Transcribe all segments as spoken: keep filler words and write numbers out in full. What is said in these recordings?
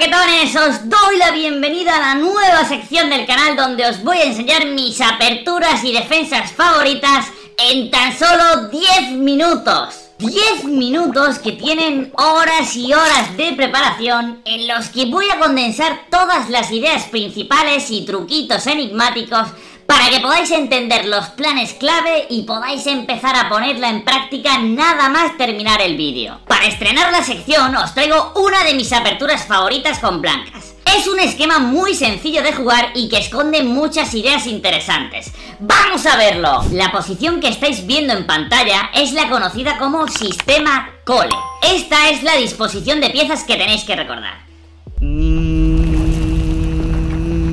Paquetones, os doy la bienvenida a la nueva sección del canal donde os voy a enseñar mis aperturas y defensas favoritas en tan solo diez minutos. diez minutos que tienen horas y horas de preparación, en los que voy a condensar todas las ideas principales y truquitos enigmáticos para que podáis entender los planes clave y podáis empezar a ponerla en práctica nada más terminar el vídeo. Para estrenar la sección os traigo una de mis aperturas favoritas con blancas. Es un esquema muy sencillo de jugar y que esconde muchas ideas interesantes. ¡Vamos a verlo! La posición que estáis viendo en pantalla es la conocida como sistema Colle. Esta es la disposición de piezas que tenéis que recordar.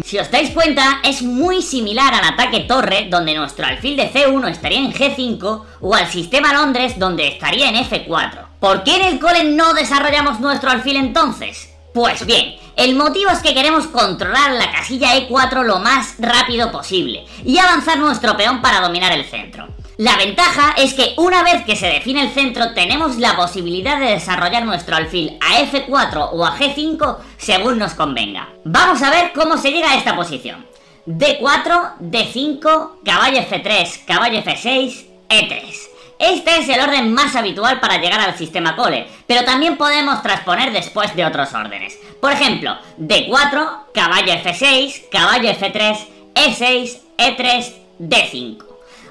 Si os dais cuenta, es muy similar al ataque torre, donde nuestro alfil de ce uno estaría en ge cinco, o al sistema Londres, donde estaría en efe cuatro. ¿Por qué en el Colle no desarrollamos nuestro alfil entonces? Pues bien, el motivo es que queremos controlar la casilla e cuatro lo más rápido posible y avanzar nuestro peón para dominar el centro. La ventaja es que una vez que se define el centro tenemos la posibilidad de desarrollar nuestro alfil a efe cuatro o a ge cinco según nos convenga. Vamos a ver cómo se llega a esta posición. de cuatro, de cinco, caballo efe tres, caballo efe seis, e tres. Este es el orden más habitual para llegar al sistema Colle, pero también podemos transponer después de otros órdenes. Por ejemplo, de cuatro, caballo efe seis, caballo efe tres, e seis, e tres, de cinco.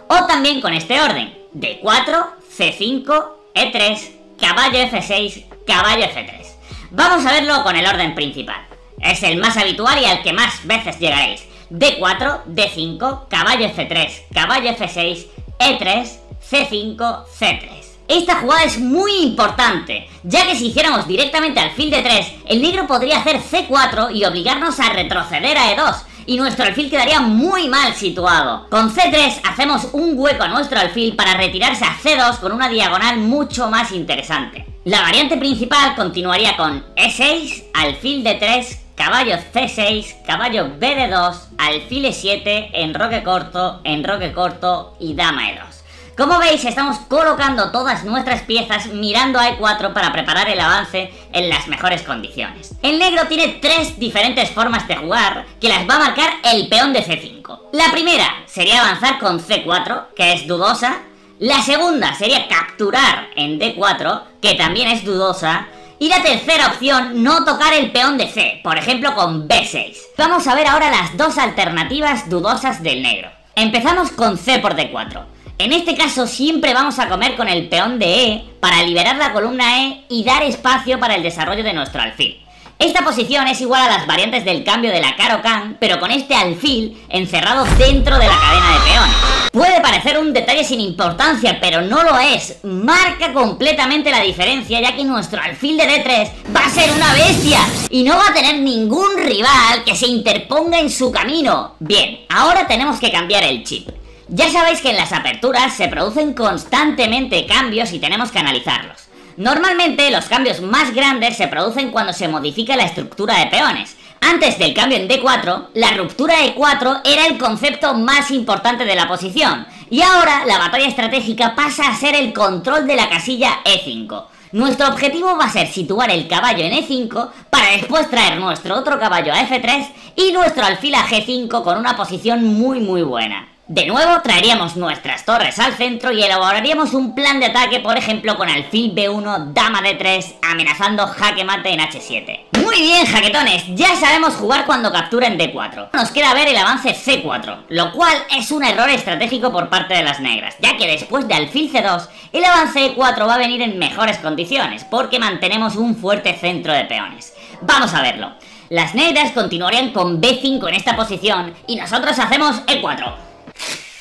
O también con este orden, de cuatro, ce cinco, e tres, caballo efe seis, caballo efe tres. Vamos a verlo con el orden principal. Es el más habitual y al que más veces llegaréis. de cuatro, de cinco, caballo efe tres, caballo efe seis, e tres, ce cinco, ce tres. Esta jugada es muy importante, ya que si hiciéramos directamente alfil de tres, el negro podría hacer ce cuatro y obligarnos a retroceder a e dos. Y nuestro alfil quedaría muy mal situado. Con ce tres hacemos un hueco a nuestro alfil para retirarse a ce dos con una diagonal mucho más interesante. La variante principal continuaría con e seis, alfil de tres, caballo ce seis, caballo b de dos, alfil e siete, enroque corto, enroque corto y dama e dos. Como veis, estamos colocando todas nuestras piezas mirando a e cuatro para preparar el avance en las mejores condiciones. El negro tiene tres diferentes formas de jugar que las va a marcar el peón de ce cinco. La primera sería avanzar con ce cuatro, que es dudosa. La segunda sería capturar en de cuatro, que también es dudosa. Y la tercera opción, no tocar el peón de ce, por ejemplo con be seis. Vamos a ver ahora las dos alternativas dudosas del negro. Empezamos con ce por de cuatro. En este caso siempre vamos a comer con el peón de e para liberar la columna e y dar espacio para el desarrollo de nuestro alfil. Esta posición es igual a las variantes del cambio de la Caro-Kann, pero con este alfil encerrado dentro de la cadena de peones. Puede parecer un detalle sin importancia, pero no lo es. Marca completamente la diferencia, ya que nuestro alfil de de tres va a ser una bestia y no va a tener ningún rival que se interponga en su camino. Bien, ahora tenemos que cambiar el chip. Ya sabéis que en las aperturas se producen constantemente cambios y tenemos que analizarlos. Normalmente los cambios más grandes se producen cuando se modifica la estructura de peones. Antes del cambio en de cuatro, la ruptura de e cuatro era el concepto más importante de la posición. Y ahora la batalla estratégica pasa a ser el control de la casilla e cinco. Nuestro objetivo va a ser situar el caballo en e cinco para después traer nuestro otro caballo a efe tres y nuestro alfil a ge cinco con una posición muy muy buena. De nuevo traeríamos nuestras torres al centro y elaboraríamos un plan de ataque, por ejemplo con alfil be uno, dama de tres, amenazando jaque mate en hache siete. Muy bien, jaquetones, ya sabemos jugar cuando capturen de cuatro. Nos queda ver el avance ce cuatro, lo cual es un error estratégico por parte de las negras, ya que después de alfil ce dos, el avance e cuatro va a venir en mejores condiciones, porque mantenemos un fuerte centro de peones. Vamos a verlo. Las negras continuarían con be cinco en esta posición y nosotros hacemos e cuatro.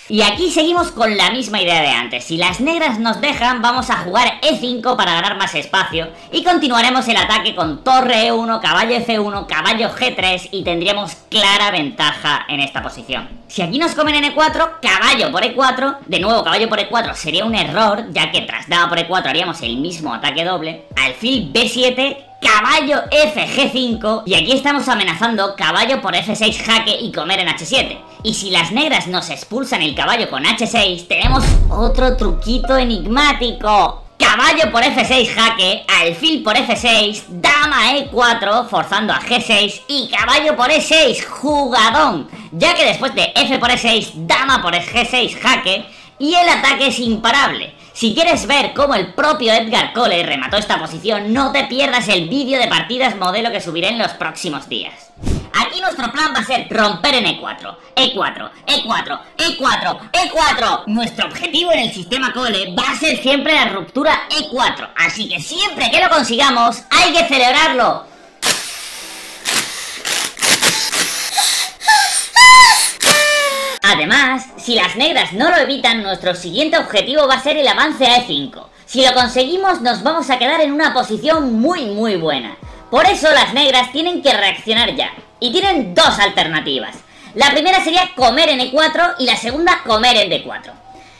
Y aquí seguimos con la misma idea de antes. Si las negras nos dejan, vamos a jugar e cinco para ganar más espacio y continuaremos el ataque con torre e uno, caballo efe uno, caballo ge tres y tendríamos clara ventaja en esta posición. Si aquí nos comen en e cuatro, caballo por e cuatro, de nuevo caballo por e cuatro sería un error, ya que tras dama por e cuatro haríamos el mismo ataque doble, alfil be siete, caballo efe ge cinco y aquí estamos amenazando caballo por efe seis jaque y comer en hache siete. Y si las negras nos expulsan el caballo con hache seis, tenemos otro truquito enigmático. caballo por efe seis jaque, alfil por efe seis, dama e cuatro forzando a ge seis y caballo por e seis, jugadón, ya que después de f por e seis, dama por ge seis jaque y el ataque es imparable. Si quieres ver cómo el propio Edgar Colle remató esta posición, no te pierdas el vídeo de partidas modelo que subiré en los próximos días. Aquí nuestro plan va a ser romper en e cuatro, e cuatro, e cuatro, e cuatro, e cuatro. Nuestro objetivo en el sistema Colle va a ser siempre la ruptura e cuatro, así que siempre que lo consigamos hay que celebrarlo. Además, si las negras no lo evitan, nuestro siguiente objetivo va a ser el avance a e cinco. Si lo conseguimos, nos vamos a quedar en una posición muy muy buena. Por eso las negras tienen que reaccionar ya. Y tienen dos alternativas. La primera sería comer en e cuatro y la segunda comer en de cuatro.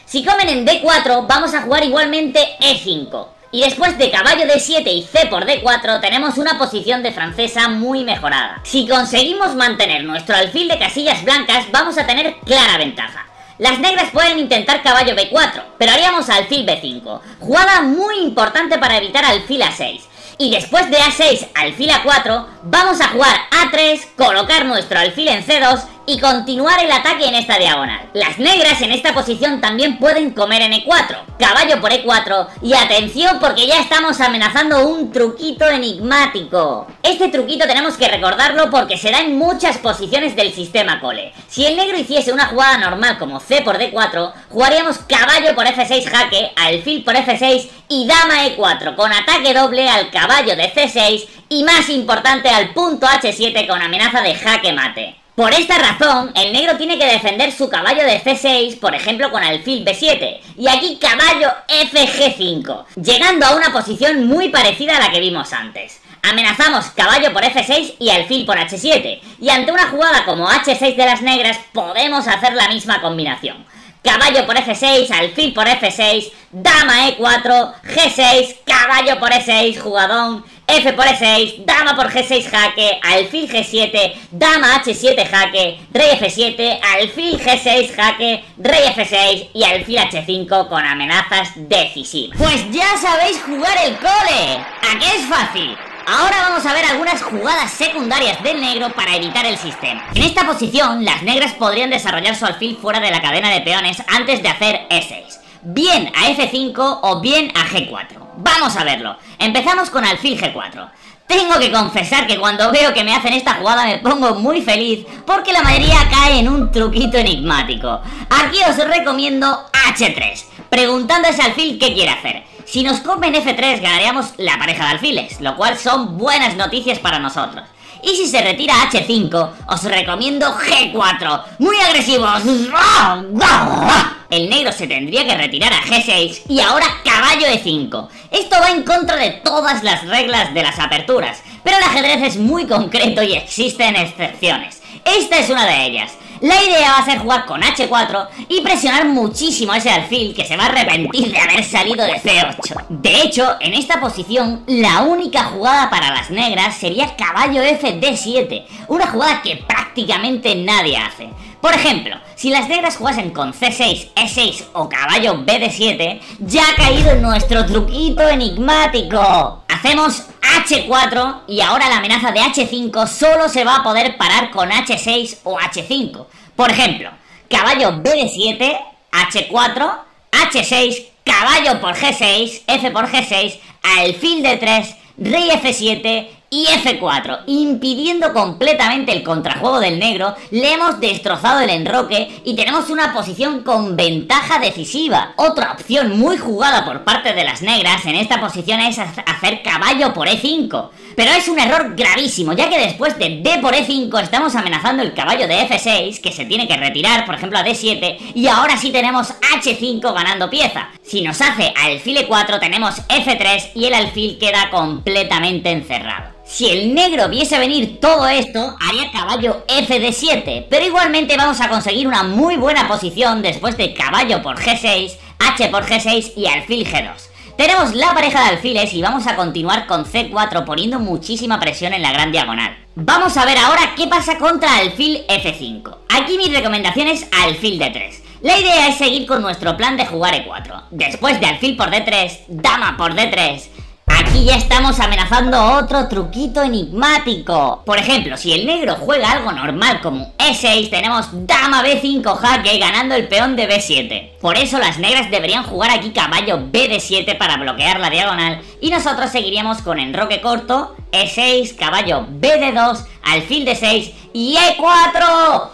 Si comen en de cuatro, vamos a jugar igualmente e cinco. Y después de caballo de siete y c por de cuatro tenemos una posición de francesa muy mejorada. Si conseguimos mantener nuestro alfil de casillas blancas vamos a tener clara ventaja. Las negras pueden intentar caballo be cuatro, pero haríamos alfil be cinco. Jugada muy importante para evitar alfil a seis. Y después de a seis, alfil a cuatro, vamos a jugar a tres, colocar nuestro alfil en ce dos y continuar el ataque en esta diagonal. Las negras en esta posición también pueden comer en e cuatro, caballo por e cuatro y atención porque ya estamos amenazando un truquito enigmático. Este truquito tenemos que recordarlo porque se da en muchas posiciones del sistema Colle. Si el negro hiciese una jugada normal como c por de cuatro, jugaríamos caballo por efe seis jaque, alfil por efe seis y dama e cuatro con ataque doble al caballo de ce seis y más importante al punto hache siete con amenaza de jaque mate. Por esta razón, el negro tiene que defender su caballo de ce seis, por ejemplo con alfil be siete, y aquí caballo efe ge cinco, llegando a una posición muy parecida a la que vimos antes. Amenazamos caballo por efe seis y alfil por hache siete, y ante una jugada como hache seis de las negras podemos hacer la misma combinación. Caballo por efe seis, alfil por efe seis, dama e cuatro, ge seis, caballo por e seis, jugadón, f por e seis, dama por ge seis jaque, alfil ge siete, dama hache siete jaque, rey efe siete, alfil ge seis jaque, rey efe seis y alfil hache cinco con amenazas decisivas. Pues ya sabéis jugar el Colle, ¿a qué es fácil? Ahora vamos a ver algunas jugadas secundarias del negro para evitar el sistema. En esta posición, las negras podrían desarrollar su alfil fuera de la cadena de peones antes de hacer e seis. Bien a efe cinco o bien a ge cuatro. Vamos a verlo. Empezamos con alfil ge cuatro. Tengo que confesar que cuando veo que me hacen esta jugada me pongo muy feliz porque la mayoría cae en un truquito enigmático. Aquí os recomiendo hache tres, preguntando a ese alfil qué quiere hacer. Si nos comen efe tres ganaríamos la pareja de alfiles, lo cual son buenas noticias para nosotros. Y si se retira hache cinco, os recomiendo ge cuatro. ¡Muy agresivos! El negro se tendría que retirar a ge seis y ahora caballo e cinco. Esto va en contra de todas las reglas de las aperturas, pero el ajedrez es muy concreto y existen excepciones. Esta es una de ellas. La idea va a ser jugar con hache cuatro y presionar muchísimo a ese alfil que se va a arrepentir de haber salido de ce ocho. De hecho, en esta posición, la única jugada para las negras sería caballo efe de siete, una jugada que prácticamente nadie hace. Por ejemplo, si las negras jugasen con ce seis, e seis o caballo be de siete, ya ha caído nuestro truquito enigmático. Hacemos hache cuatro y ahora la amenaza de hache cinco solo se va a poder parar con hache seis o hache cinco. Por ejemplo, caballo be de siete, hache cuatro, hache seis, caballo por ge seis, f por ge seis, alfil de tres, rey efe siete y efe cuatro, impidiendo completamente el contrajuego del negro. Le hemos destrozado el enroque y tenemos una posición con ventaja decisiva. Otra opción muy jugada por parte de las negras en esta posición es hacer caballo por e cinco, pero es un error gravísimo, ya que después de d por e cinco estamos amenazando el caballo de efe seis, que se tiene que retirar, por ejemplo, a de siete, y ahora sí tenemos hache cinco ganando pieza. Si nos hace alfil e cuatro tenemos efe tres y el alfil queda completamente encerrado. Si el negro viese venir todo esto, haría caballo efe de siete, pero igualmente vamos a conseguir una muy buena posición después de caballo por ge seis, h por ge seis y alfil ge dos. Tenemos la pareja de alfiles y vamos a continuar con ce cuatro poniendo muchísima presión en la gran diagonal. Vamos a ver ahora qué pasa contra alfil efe cinco. Aquí mi recomendación es alfil de tres. La idea es seguir con nuestro plan de jugar e cuatro. Después de alfil por d tres, dama por d tres. Aquí ya estamos amenazando otro truquito enigmático. Por ejemplo, si el negro juega algo normal como e seis, tenemos dama b cinco jaque ganando el peón de b siete. Por eso las negras deberían jugar aquí caballo b d siete para bloquear la diagonal. Y nosotros seguiríamos con enroque corto, e seis, caballo b d dos, alfil d seis y e cuatro.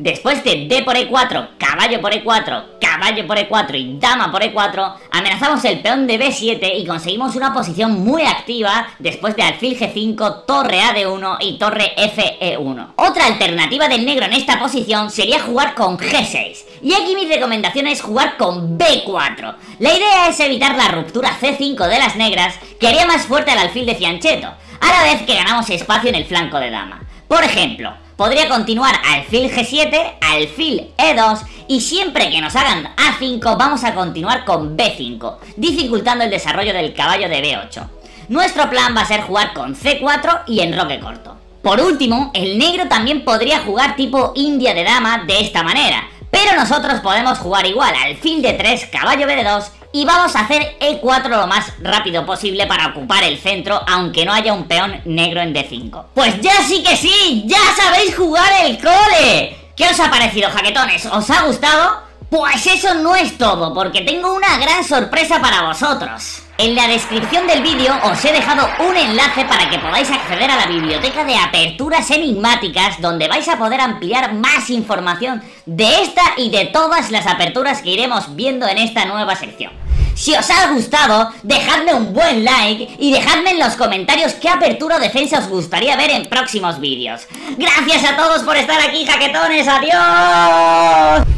Después de d por e cuatro, caballo por e cuatro, caballo por e cuatro y dama por e cuatro, amenazamos el peón de b siete y conseguimos una posición muy activa después de alfil g cinco, torre a d uno y torre f e uno. Otra alternativa del negro en esta posición sería jugar con g seis. Y aquí mi recomendación es jugar con b cuatro. La idea es evitar la ruptura c cinco de las negras, que haría más fuerte al alfil de fianchetto, a la vez que ganamos espacio en el flanco de dama. Por ejemplo, podría continuar alfil g siete, alfil e dos y siempre que nos hagan a cinco vamos a continuar con b cinco, dificultando el desarrollo del caballo de b ocho. Nuestro plan va a ser jugar con c cuatro y enroque corto. Por último, el negro también podría jugar tipo india de dama de esta manera, pero nosotros podemos jugar igual alfil d tres, caballo b de dos y vamos a hacer e cuatro lo más rápido posible para ocupar el centro, aunque no haya un peón negro en d cinco. ¡Pues ya sí que sí! ¡Ya sabéis jugar el Cole! ¿Qué os ha parecido, jaquetones? ¿Os ha gustado? Pues eso no es todo, porque tengo una gran sorpresa para vosotros. En la descripción del vídeo os he dejado un enlace para que podáis acceder a la biblioteca de aperturas enigmáticas, donde vais a poder ampliar más información de esta y de todas las aperturas que iremos viendo en esta nueva sección. Si os ha gustado, dejadme un buen like y dejadme en los comentarios qué apertura o defensa os gustaría ver en próximos vídeos. Gracias a todos por estar aquí, jaquetones, adiós.